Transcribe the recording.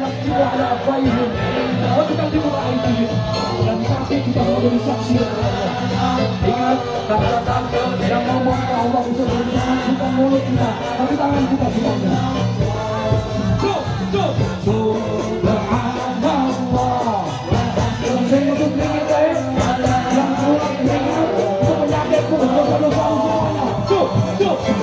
tidak ada apa-apa. Wajibkan dibuka itu dan saksi kita sebagai saksi. Ingat kata-kata yang ngomong ke Allah usul tangan bukan mulut kita, tapi tangan kita semuanya. Go!